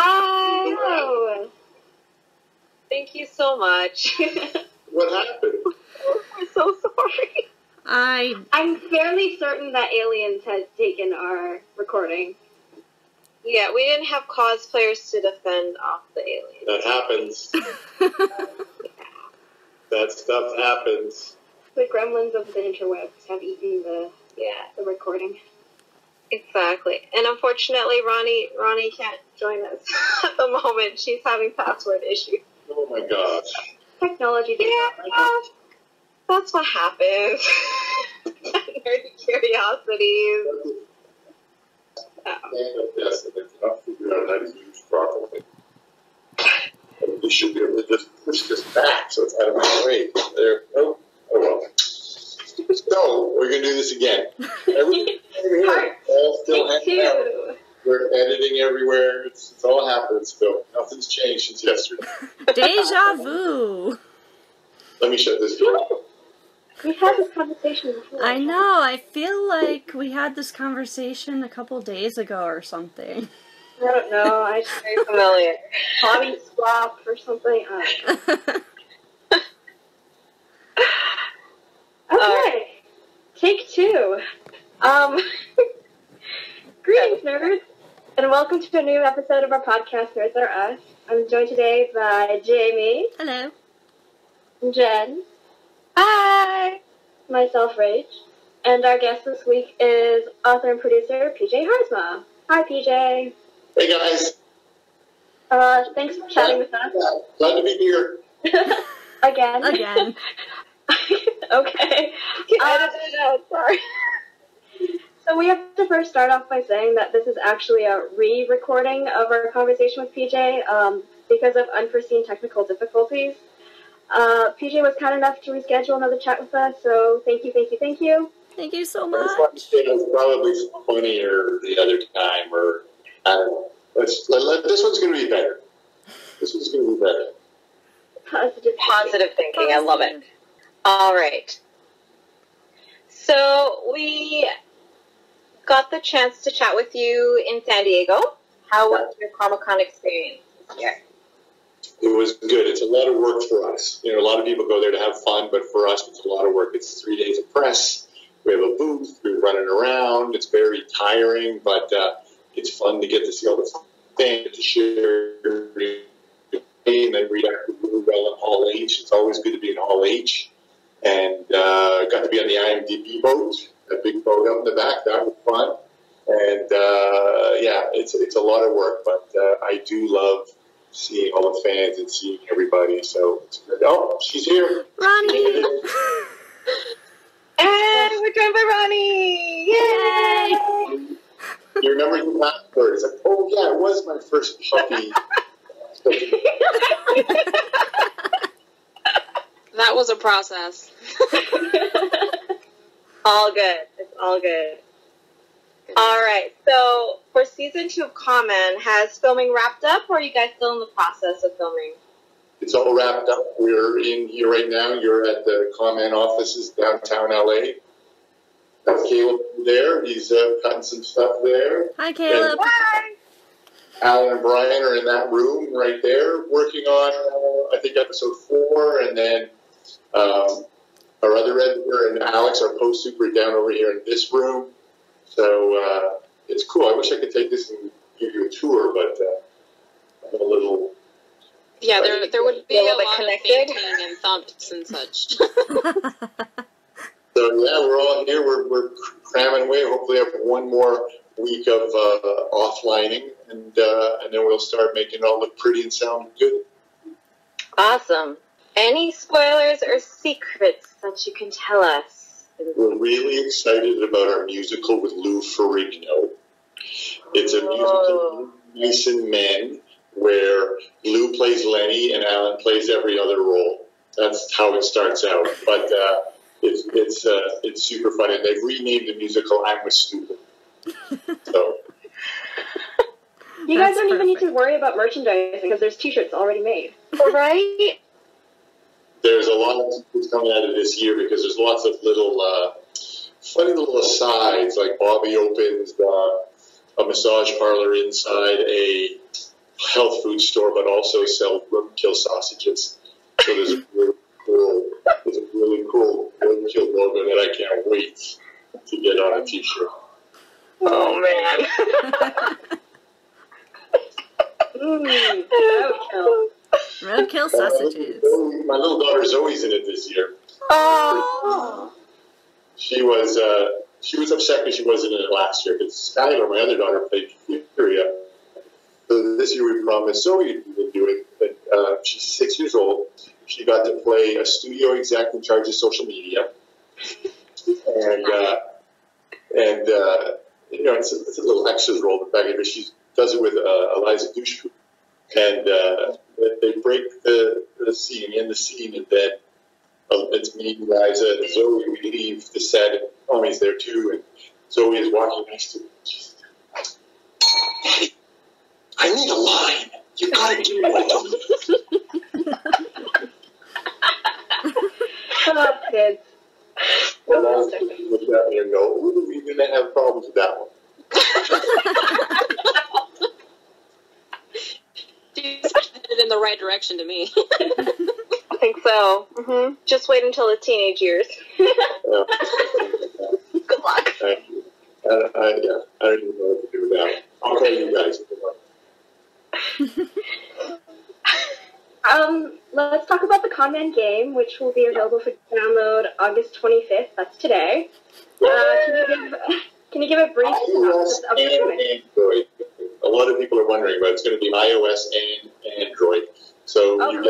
Hi. Thank you so much. What happened? We're so sorry. I'm fairly certain that aliens had taken our recording. Yeah, we didn't have cosplayers to defend off the aliens. That happens. Yeah. That stuff happens. The gremlins of the interwebs have eaten the recording. Exactly. And unfortunately, Ronnie can't join us at the moment. She's having password issues. Oh my gosh. Technology. Yeah, that's what happens. Nerdy curiosities. Yes, and they cannot figure out how to use properly. They should be able to just push this back so it's out of my way. There. Nope. Oh well. So we're gonna do this again. Everything here, all still hanging out. We're editing everywhere. It's all happening still. Nothing's changed since yesterday. Deja vu. Let me shut this door. We had this conversation before. I know. I feel like we had this conversation a couple days ago or something. I don't know. I'm very familiar. Hobby swap or something. Okay. Take two. Greetings, nerds, and welcome to a new episode of our podcast, Nerds 'R Us. I'm joined today by Jamie. Hello. Jen. Hi. Myself, Rach. And our guest this week is author and producer PJ Haarsma. Hi, PJ. Hey, guys. Thanks for chatting with us. Glad to be here. Again. Okay. Sorry. So we have to first start off by saying that this is actually a re-recording of our conversation with PJ because of unforeseen technical difficulties. PJ was kind enough to reschedule another chat with us, so thank you. Thank you so much. It was probably funnier the other time, or I don't know. This one's going to be better. Positive thinking. I love it. All right. So we got the chance to chat with you in San Diego. How was your Comic Con experience this year? It was good. It's a lot of work for us. You know, a lot of people go there to have fun, but for us, it's a lot of work. It's 3 days of press. We have a booth. We're running around. It's very tiring, but it's fun to get to see all the things, to share, and then read really well in Hall H. It's always good to be in Hall H. And got to be on the IMDb boat, that big boat up in the back. That was fun. And it's a lot of work, but I do love seeing all the fans and seeing everybody, so it's good. Oh, she's here. Ronnie! And we're joined by Ronnie! Yay! You remember your password? It's like, oh yeah, it was my first puppy. That was a process. All good. It's all good. All right, so for season 2 of Con Man, has filming wrapped up, or are you guys still in the process of filming? It's all wrapped up. We're in here right now. You're at the Con Man offices downtown LA. That's Caleb there. He's cutting some stuff there. Hi, Caleb. Hi. Alan and Brian are in that room right there, working on, I think, episode 4, and then our other editor and Alex, our post super, are down over here in this room. So it's cool. I wish I could take this and give you a tour, but I'm a little... Yeah, there would be a lot connected. Of fainting and thumps and such. So yeah, we're all here. We're cramming away. Hopefully I have one more week of offlining, and then we'll start making it all look pretty and sound good. Awesome. Any spoilers or secrets that you can tell us? We're really excited about our musical with Lou Ferrigno. It's a musical, Mice and Men, where Lou plays Lenny and Alan plays every other role. That's how it starts out. But it's super fun, and they've renamed the musical "I'm with Stupid." So you guys don't even need to worry about merchandising because there's T-shirts already made, right? There's a lot of things coming out of this year because there's lots of little funny little asides, like Bobby opens a massage parlor inside a health food store, but also sell roadkill sausages. So there's a really cool roadkill logo that I can't wait to get on a t-shirt. Oh man. Roadkill. Roadkill sausages. My little daughter Zoe's in it this year. Oh. She was upset because she wasn't in it last year. Because Skylar, my other daughter, played Furia. So this year we promised Zoe would do it. But she's 6 years old. She got to play a studio exec in charge of social media. and it's a little extras role in the back, but she does it with Eliza Dushku. And they break the scene, and then it's me, Eliza, and Zoe. We leave the set, and Tommy's there too, and Zoe is walking next to me. She's like, I need a line. You gotta give me one. Oh, kids. And I was looking at me and go, we're going to have problems with that one. She's headed in the right direction to me. I think so. Mm-hmm. Just wait until the teenage years. Good luck. I don't even know what to do with that. I'll tell you guys. Let's talk about the Con Man game, which will be available for download August 25th. That's today. Can you give a brief synopsis of the Android? A lot of people are wondering, but it's going to be iOS and Android. So okay. you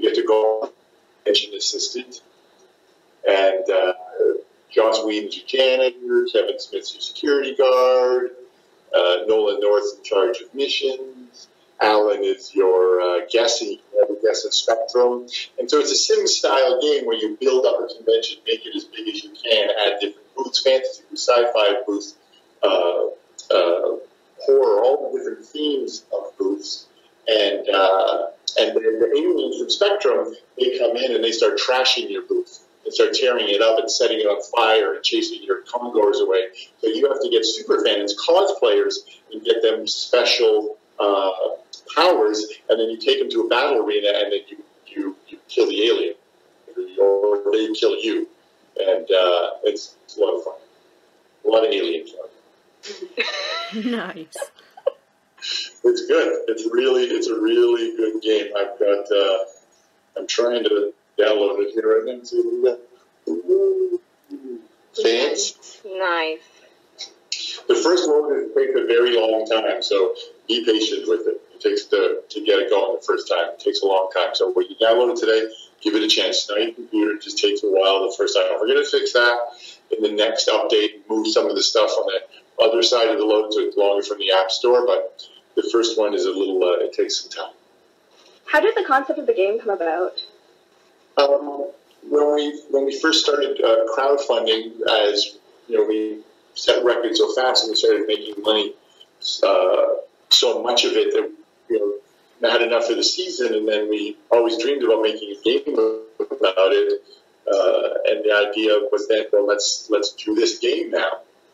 get to go Mission Assistant, and Joss Whedon's your janitor, Kevin Smith's your security guard, Nolan North's in charge of missions, Alan is your guess of Spectrum. And so it's a Sim-style game where you build up a convention, make it as big as you can, add different booths, fantasy booths, sci-fi booths, horror, all the different themes of booths, and then the aliens from Spectrum, they come in and they start trashing your booth and start tearing it up and setting it on fire and chasing your Congors away. So you have to get super fans, cosplayers, and get them special powers, and then you take them to a battle arena, and then you kill the alien, or they kill you, and it's a lot of fun, a lot of alien fun. Nice. It's good. It's a really good game. I've got. I'm trying to download it here right now. See what we got. Fans. Nice. The first one takes a very long time, so be patient with it. It takes to get it going the first time. It takes a long time. So when you download it today, give it a chance. Now your computer just takes a while the first time. We're going to fix that in the next update. Move some of the stuff on that other side of the load, so it's longer from the App Store, but the first one is a little, it takes some time. How did the concept of the game come about? When we first started crowdfunding, as you know, we set records so fast and we started making money, so much of it that we had enough for the season, and then we always dreamed about making a game about it, and the idea was that, well, let's do this game now.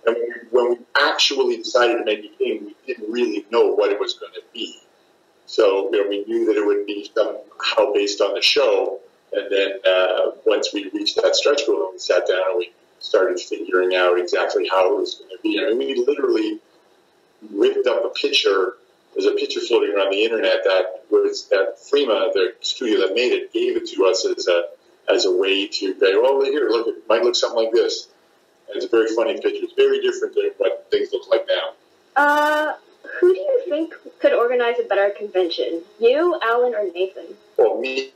And when we actually decided to make a game, we didn't really know what it was going to be. So we knew that it would be somehow based on the show. And then once we reached that stretch goal, we sat down and we started figuring out exactly how it was going to be. I mean, we literally ripped up a picture. There's a picture floating around the internet that Frima, the studio that made it, gave it to us as a way to say, "Oh, here, look, it might look something like this." It's a very funny picture. It's very different than what things look like now. Who do you think could organize a better convention? You, Alan, or Nathan? Well, me.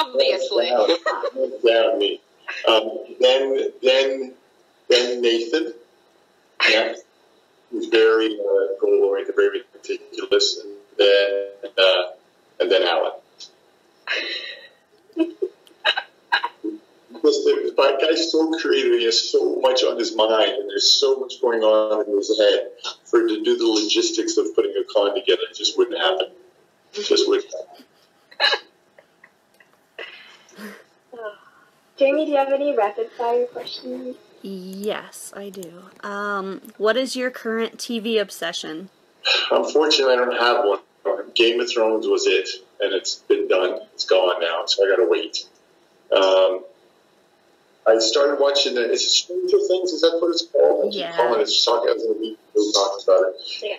Obviously. Down me. Then Nathan. Yeah. He's very goal-oriented, very meticulous, and then Alan. This guy's so creative, he has so much on his mind, and there's so much going on in his head. For him to do the logistics of putting a con together, it just wouldn't happen. It just wouldn't happen. Jamie, do you have any rapid-fire questions? Yes, I do. What is your current TV obsession? Unfortunately, I don't have one. Game of Thrones was it, and it's been done. It's gone now, so I gotta wait. I started watching the, is it Stranger Things? Is that what it's called? Yeah. We'll talk about it. Yeah.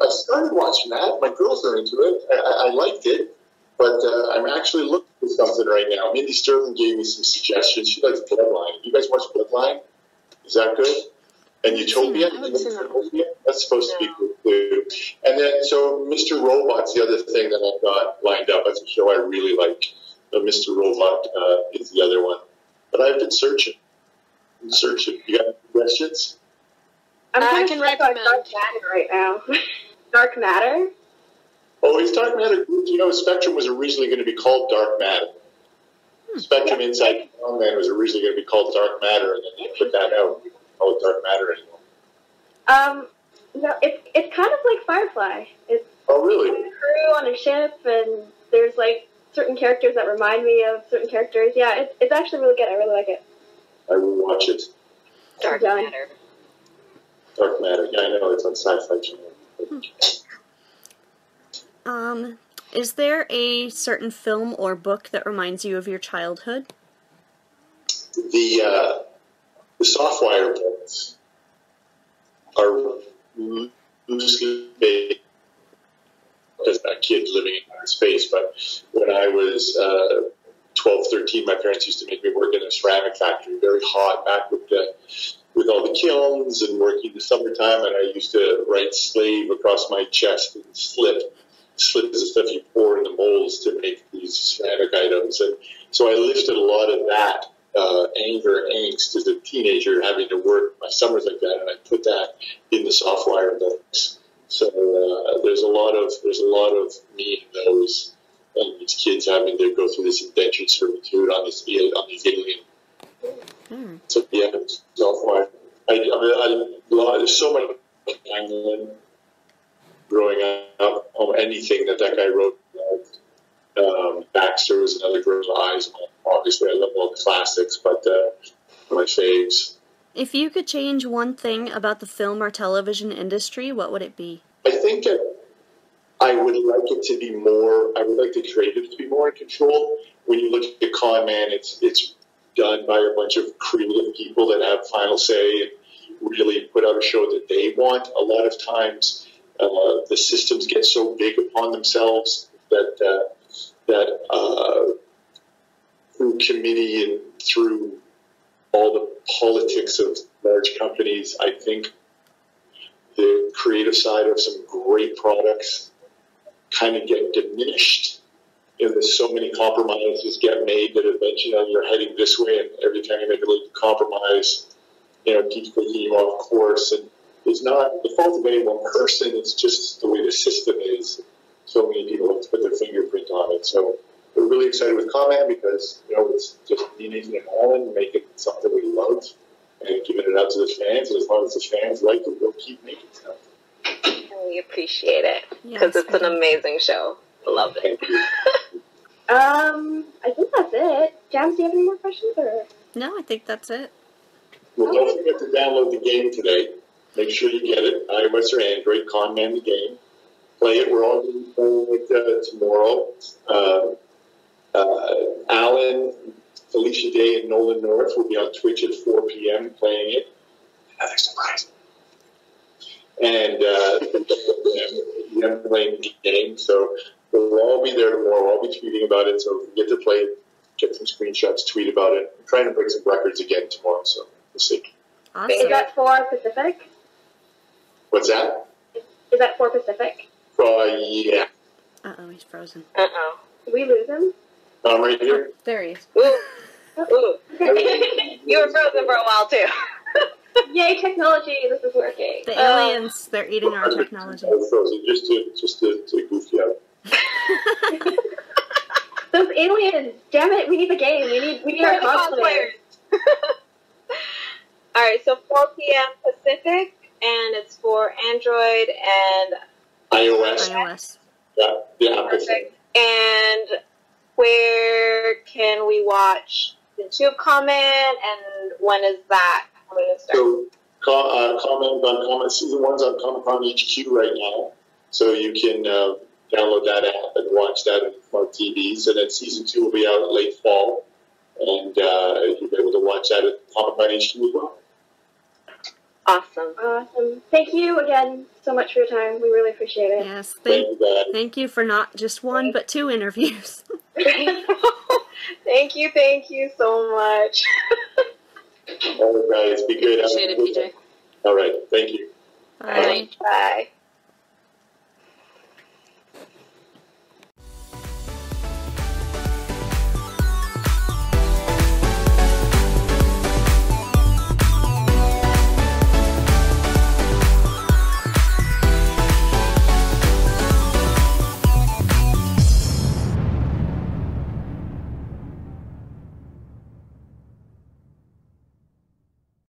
I started watching that. My girls are into it. I liked it, but I'm actually looking for something right now. Mindy Sterling gave me some suggestions. She likes Bloodline. You guys watch Bloodline? Is that good? And Utopia? That's supposed to be good too. And then, so Mr. Robot's the other thing that I've got lined up. That's a show I really like. Mr. Robot is the other one. But I've been searching. You got questions? I can recommend Dark Matter right now. Dark Matter? Oh, is Dark Matter good? You know, Spectrum was originally going to be called Dark Matter. Spectrum Inside Con Man was originally going to be called Dark Matter, and then they put that out. Call it Dark Matter anymore. No, it's kind of like Firefly. It's a crew on a ship, and there's like certain characters that remind me of certain characters. Yeah, it's actually really good. I really like it. I will watch it. Dark Matter. Dark Matter. Yeah, I know. It's on Sci-Fi Channel. Is there a certain film or book that reminds you of your childhood? The Softwire books are loosely based as a kid living in outer space, but when I was 12, 13, my parents used to make me work in a ceramic factory, very hot, back with all the kilns and working the summertime, and I used to write slave across my chest and slip. Slip is the stuff you pour in the molds to make these ceramic items, and so I lifted a lot of that anger, angst as a teenager having to work my summers like that, and I put that in the Softwire books. So there's a lot of me in those, and these kids having to go through this indentured servitude on this alien. So yeah, Softwire. I mean, there's so much growing up, anything that guy wrote. Baxter was another girl's eyes. Obviously, I love all the classics, but my faves. If you could change one thing about the film or television industry, what would it be? I think I would like it to be more. I would like the creative to be more in control. When you look at Con Man, it's done by a bunch of creative people that have final say and really put out a show that they want. A lot of times. The systems get so big upon themselves that through committee and through all the politics of large companies, I think the creative side of some great products kind of get diminished. And there's so many compromises get made that eventually you're heading this way, and every time you make a little compromise, you know, keeps the team off course. And it's not the fault of any one person, it's just the way the system is. So many people have to put their fingerprint on it. So we're really excited with Con Man because, you know, it's just me and Nathan and Alan making something we love and giving it out to the fans. And as long as the fans like it, we'll keep making stuff. And we appreciate it because it's an amazing show. Love it. I think that's it. Jams, do you have any more questions? Or? No, I think that's it. Well, don't forget to download the game today. Make sure you get it, iOS or Android, Con Man the game. Play it, we're all going to be playing it tomorrow. Alan, Felicia Day, and Nolan North will be on Twitch at 4 p.m. playing it. Another surprise. And we're playing the game, so we'll all be there tomorrow. I'll be tweeting about it, so get to play, get some screenshots, tweet about it. I'm trying to break some records again tomorrow, so we'll see. Awesome. Is that for Pacific? What's that? Is that for Pacific? Yeah. Uh-oh, he's frozen. Uh-oh. Did we lose him? I'm right here. Oh, there he is. Ooh. Ooh. You were frozen for a while, too. Yay, technology. This is working. The aliens, they're eating our technology. I was frozen just to goof you out. Those aliens. Damn it, we need the game. We need our cosplayers. All right, so 4 p.m. Pacific. And it's for Android and iOS. Yeah. Perfect. And where can we watch the YouTube comment? And when is that So comment on season one's on Comic Con HQ right now, so you can download that app and watch that on smart TVs. And then season two will be out late fall, and you'll be able to watch that at Comic Con HQ as well. Awesome. Awesome. Thank you again so much for your time. We really appreciate it. Yes. Thank you for not just one, but two interviews. Thank you. Thank you so much. All right. Be good. Appreciate it, PJ. All right. Thank you. Bye. Bye. Bye.